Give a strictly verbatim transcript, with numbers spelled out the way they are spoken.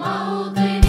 Mawtini.